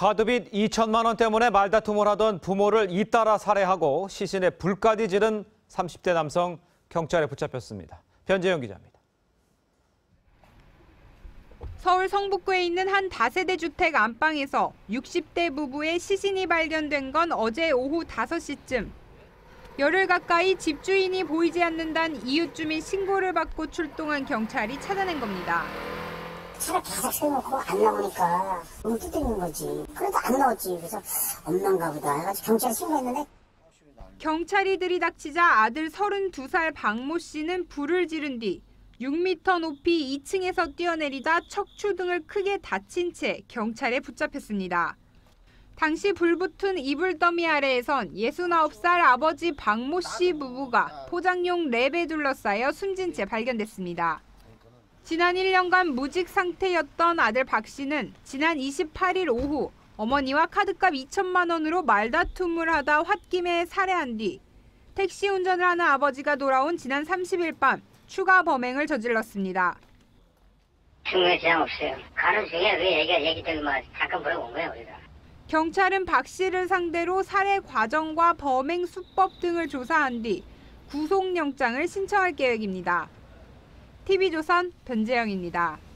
카드빚 2천만 원 때문에 말다툼을 하던 부모를 잇따라 살해하고 시신에 불까지 지른 30대 남성 경찰에 붙잡혔습니다. 변재영 기자입니다. 서울 성북구에 있는 한 다세대 주택 안방에서 60대 부부의 시신이 발견된 건 어제 오후 5시쯤. 열흘 가까이 집주인이 보이지 않는다는 이웃 주민 신고를 받고 출동한 경찰이 찾아낸 겁니다. 차를 다 세워놓고 안 나오니까 너무 두드리는 거지. 그래도 안 나왔지. 그래서 없는가 보다 해가지고 경찰 신고했는데. 경찰이 들이닥치자 아들 32살 박모 씨는 불을 지른 뒤 6m 높이 2층에서 뛰어내리다 척추 등을 크게 다친 채 경찰에 붙잡혔습니다. 당시 불붙은 이불더미 아래에선 69살 아버지 박모 씨 부부가 포장용 랩에 둘러싸여 숨진 채 발견됐습니다. 지난 1년간 무직 상태였던 아들 박 씨는 지난 28일 오후 어머니와 카드값 2천만 원으로 말다툼을 하다 홧김에 살해한 뒤 택시 운전을 하는 아버지가 돌아온 지난 30일 밤 추가 범행을 저질렀습니다. 중요한 지장 없어요. 가는 중에 왜 얘기들만 잠깐 물어본 거예요, 우리가. 경찰은 박 씨를 상대로 살해 과정과 범행 수법 등을 조사한 뒤 구속영장을 신청할 계획입니다. TV조선 변재영입니다.